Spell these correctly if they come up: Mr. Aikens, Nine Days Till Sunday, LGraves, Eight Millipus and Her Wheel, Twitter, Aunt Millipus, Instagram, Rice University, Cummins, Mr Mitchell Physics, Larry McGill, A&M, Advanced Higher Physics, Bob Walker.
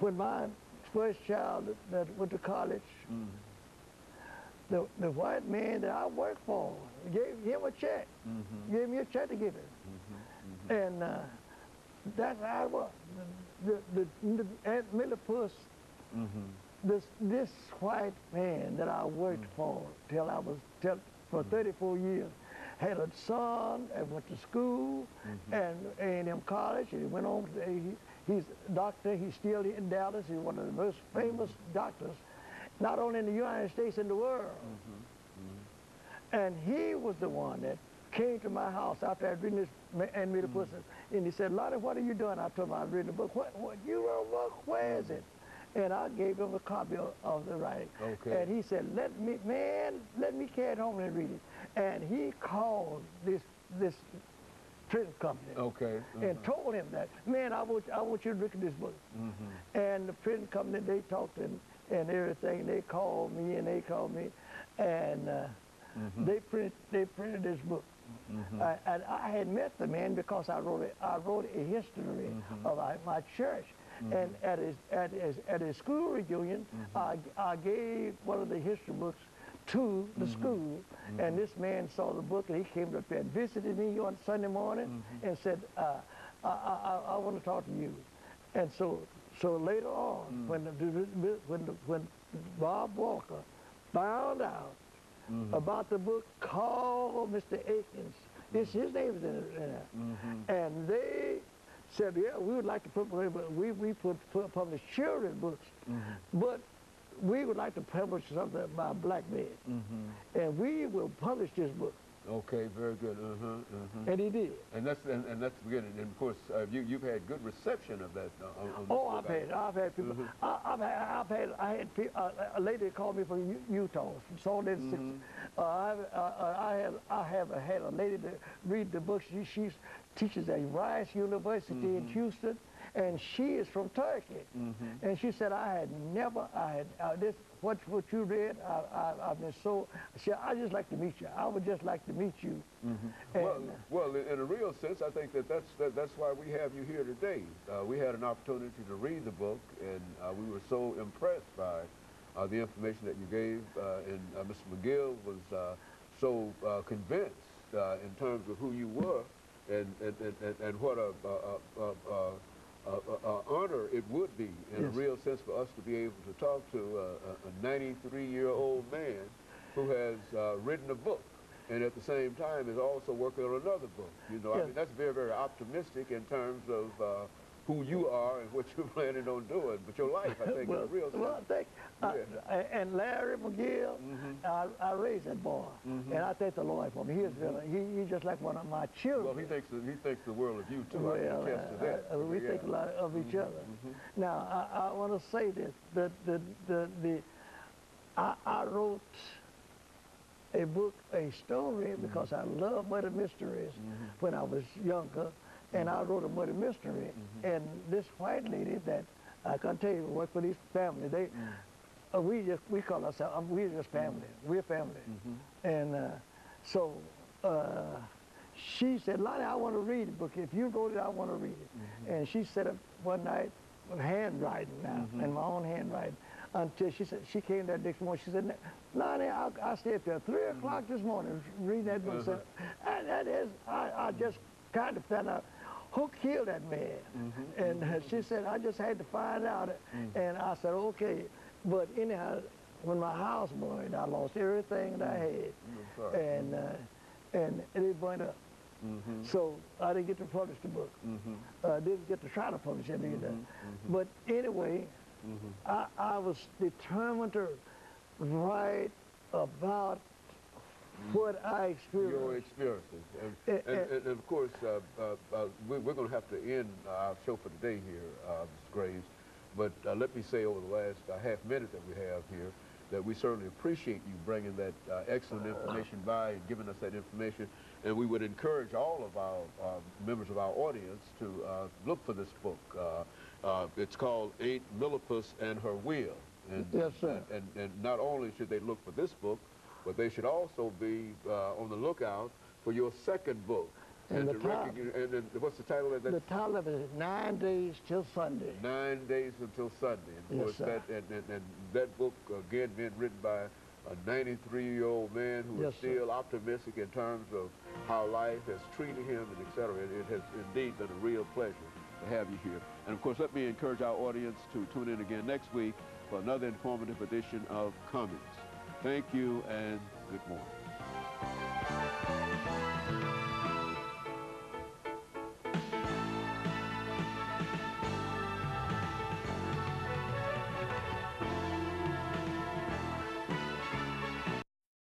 When my first child that went to college, mm-hmm. the white man that I worked for gave him a check, mm-hmm. gave me a check to give him. Mm-hmm. Mm-hmm. And that's how I was. The Aunt Millipus, mm-hmm. this white man that I worked mm-hmm. for till I was, for mm-hmm. 34 years, had a son and went to school mm-hmm. and A&M College, and he went on, he's a doctor, he's still in Dallas, he's one of the most famous doctors, not only in the United States, in the world. Mm-hmm. Mm-hmm. And he was the one that came to my house after I'd written this and made a mm-hmm. person, and he said, "Lottie, what are you doing?" I told him I'd written a book. What you wrote a book? Where is it? And I gave him a copy of the writing. Okay. And he said, let me carry it home and read it. And he called this print company. Okay. Uh-huh. And told him that, "Man, I want you to look at this book." Mm-hmm. And the print company, they talked and everything. They called me and and mm-hmm. they printed this book. Mm-hmm. And I had met the man because I wrote a history mm-hmm. of my church. Mm-hmm. And at his school reunion, mm-hmm. I gave one of the history books to the mm-hmm. school, mm-hmm. and this man saw the book, and he came up there and visited me on Sunday morning, mm-hmm. and said, I want to talk to you. And so later on, mm-hmm. when Bob Walker found out mm-hmm. about the book, called Mr. Aikens, mm-hmm. His name is in there, mm-hmm. and they said, "Yeah, we would like to publish, but we publish children's books, mm-hmm. but we would like to publish something by black men, mm-hmm. and we will publish this book." Okay, very good. Uh-huh, uh-huh. And he did. And that's good. And of course, you've had good reception of that. I've had people. Mm-hmm. I had a lady called me from Utah, Salt Lake City. Mm-hmm. I have had a lady that read the book. She teaches at Rice University mm-hmm. in Houston, and she is from Turkey. Mm-hmm. And she said, what you read, I've been so, I'd just like to meet you. I would just like to meet you. Mm-hmm. Well, in a real sense, I think that's why we have you here today. We had an opportunity to read the book, and we were so impressed by the information that you gave, and Mr. McGill was so convinced in terms of who you were, and what an honor it would be, in yes. a real sense, for us to be able to talk to a 93-year-old man who has written a book and at the same time is also working on another book. You know, yes. I mean, that's very, very optimistic in terms of who you are and what you're planning on doing, but your life, I think, well, in a real sense. Well, thank you. Yeah. And Larry McGill, mm-hmm. I raised that boy, mm-hmm. and I thank the Lord for him. He's mm-hmm. he's just like one of my children. Well, he thinks the world of you too. Well, we think a lot of each mm-hmm. other. Mm-hmm. Now, I want to say this: that I wrote a book, a story, mm-hmm. because I love murder mysteries mm-hmm. when I was younger. And I wrote a murder mystery, mm-hmm. and this white lady that I can tell you worked for this family. They, mm-hmm. we call ourselves we're just family. Mm-hmm. We're family, mm-hmm. and she said, "Lottie, I want to read the book. If you wrote it, I want to read it." Mm-hmm. And she set up one night handwriting now, mm-hmm. and my own handwriting. Until she said she came that next morning. She said, "Lottie, I stayed up till 3 o'clock mm-hmm. this morning reading that book." Uh-huh. I just tried to find out who killed that man, mm-hmm, and mm-hmm. she said, "I just had to find out," mm-hmm. and I said, "Okay." But anyhow, when my house burned, I lost everything that I had, and it burned up. Mm-hmm. So I didn't get to publish the book. Mm-hmm. Didn't get to try to publish it either. Mm-hmm. But anyway, mm-hmm. I was determined to write about what I experienced. Your experiences. And of course, we're going to have to end our show for today here, Mr. Graves. But let me say over the last half minute that we have here, that we certainly appreciate you bringing that excellent information by and giving us that information. And we would encourage all of our members of our audience to look for this book. It's called Eight Millipus and Her Wheel. And, yes, sir. And not only should they look for this book, but they should also be on the lookout for your second book, And the what's the title of that? The title of it is 9 Days Till Sunday. 9 Days Until Sunday. And of course, yes, that book, again, being written by a 93-year-old man who is still optimistic in terms of how life has treated him, and et cetera. It has indeed been a real pleasure to have you here. And of course, let me encourage our audience to tune in again next week for another informative edition of Cummins. Thank you, and good morning.